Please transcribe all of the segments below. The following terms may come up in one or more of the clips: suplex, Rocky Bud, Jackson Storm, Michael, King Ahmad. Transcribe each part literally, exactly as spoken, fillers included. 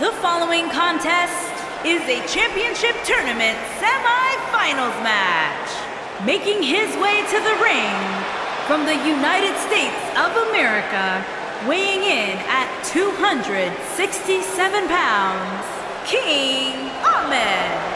The following contest is a championship tournament semi-finals match. Making his way to the ring from the United States of America, weighing in at two hundred sixty-seven pounds, King Ahmad.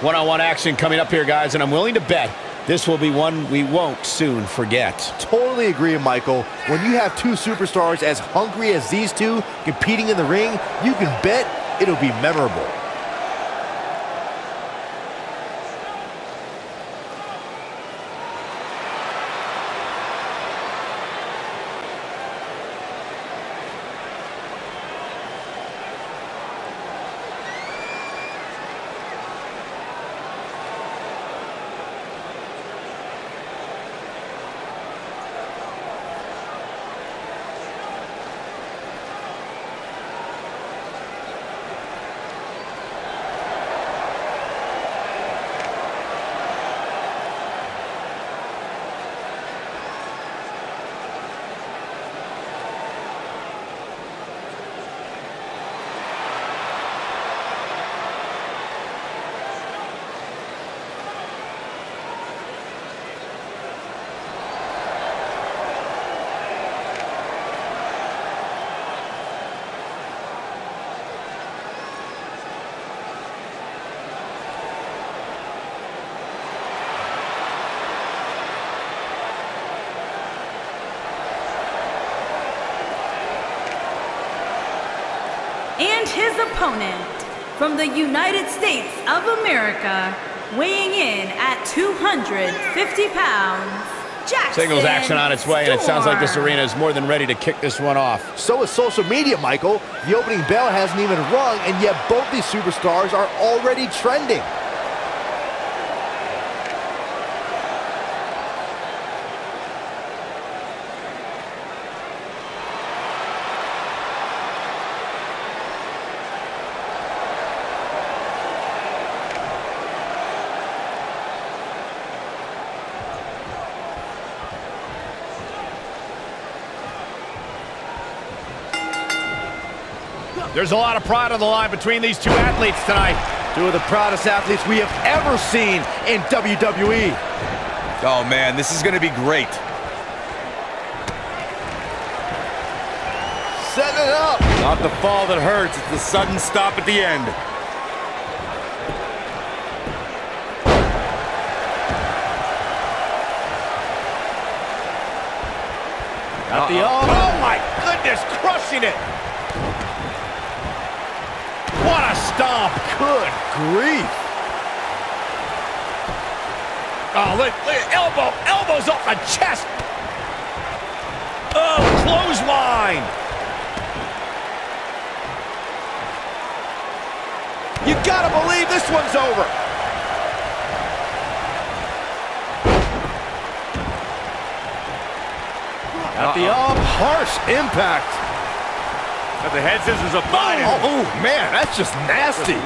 One-on-one action coming up here, guys, and I'm willing to bet this will be one we won't soon forget. Totally agree, Michael. When you have two superstars as hungry as these two competing in the ring, you can bet it'll be memorable. And his opponent, from the United States of America, weighing in at two hundred fifty pounds, Jackson Singles action on its way, Storm. And it sounds like this arena is more than ready to kick this one off. So is social media, Michael. The opening bell hasn't even rung, and yet both these superstars are already trending. There's a lot of pride on the line between these two athletes tonight. Two of the proudest athletes we have ever seen in W W E. Oh, man, this is going to be great. Set it up. Not the fall that hurts, it's the sudden stop at the end. Got the arm. Oh, my goodness, crushing it. What a stomp! Good grief! Oh, look, look, elbow, elbows off the chest! Oh, clothesline! You gotta believe this one's over! At the arm, harsh impact! But the head scissors applied. Oh, oh, man, that's just nasty.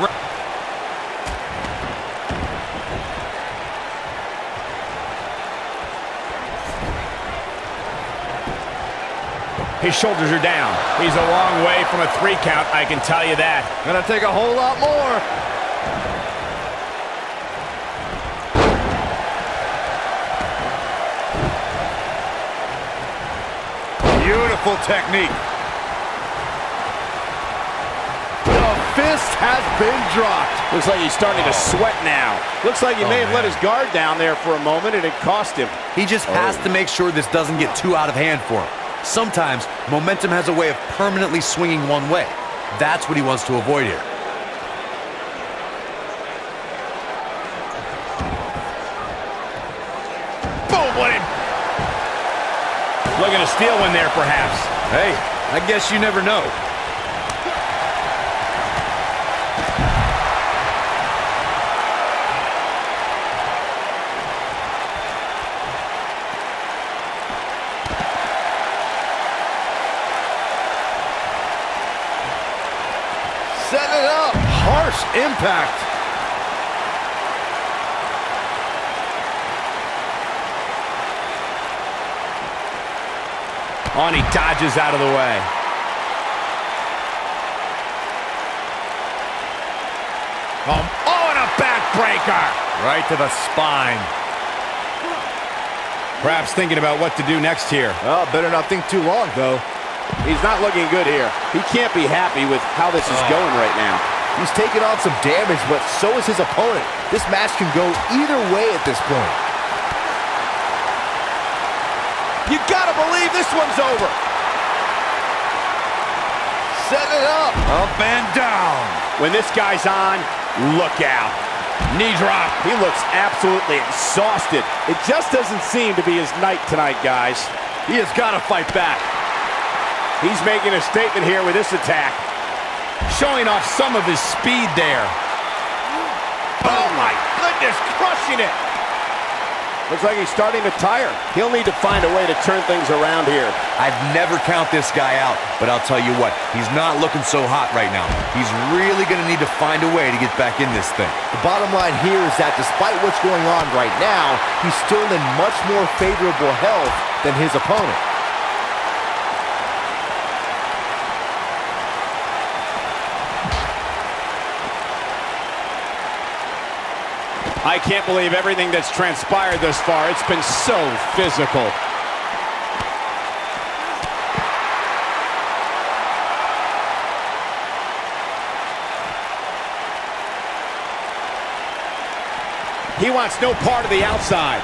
His shoulders are down. He's a long way from a three count, I can tell you that. Gonna take a whole lot more. Beautiful technique. Fist has been dropped. Looks like he's starting to sweat now. Looks like he oh, may have man. let his guard down there for a moment, and it cost him. He just oh. has to make sure this doesn't get too out of hand for him. Sometimes momentum has a way of permanently swinging one way. That's what he wants to avoid here. Looking to steal one there, perhaps. Hey, I guess you never know. Set it up. Harsh impact. On, he dodges out of the way. Um, oh, and a backbreaker. Right to the spine. Perhaps thinking about what to do next here. Oh, better not think too long, though. He's not looking good here. He can't be happy with how this is oh. going right now. He's taking on some damage, but so is his opponent. This match can go either way at this point. You gotta believe this one's over. Set it up. Up and down. When this guy's on, look out. Knee drop. He looks absolutely exhausted. It just doesn't seem to be his night tonight, guys. He has got to fight back. He's making a statement here with this attack. Showing off some of his speed there. Oh, my goodness, crushing it. Looks like he's starting to tire. He'll need to find a way to turn things around here. I'd never count this guy out, but I'll tell you what, he's not looking so hot right now. He's really going to need to find a way to get back in this thing. The bottom line here is that despite what's going on right now, he's still in much more favorable health than his opponent. I can't believe everything that's transpired thus far. It's been so physical. He wants no part of the outside.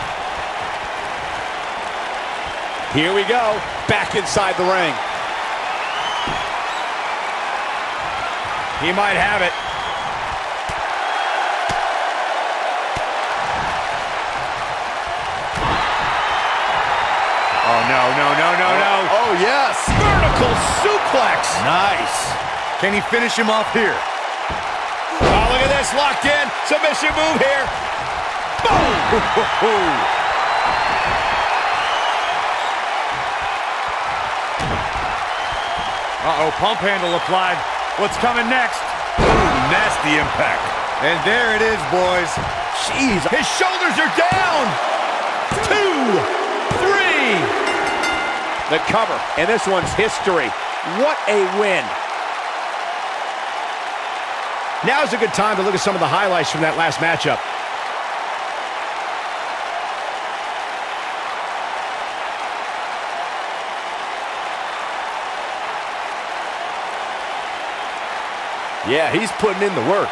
Here we go, back inside the ring. He might have it. No, no, no, no, no. Oh, yes. Vertical suplex. Nice. Can he finish him off here? Oh, look at this. Locked in. Submission move here. Boom. Uh-oh, pump handle applied. What's coming next? Ooh, nasty impact. And there it is, boys. Jeez. His shoulders are down. Two, three. The cover, and this one's history. What a win. Now's a good time to look at some of the highlights from that last matchup. Yeah, he's putting in the work.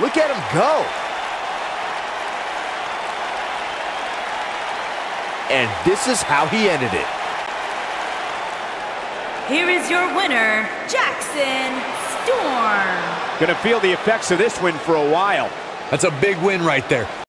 Look at him go. And this is how he ended it. Here is your winner, Jackson Storm. Gonna feel the effects of this win for a while. That's a big win right there.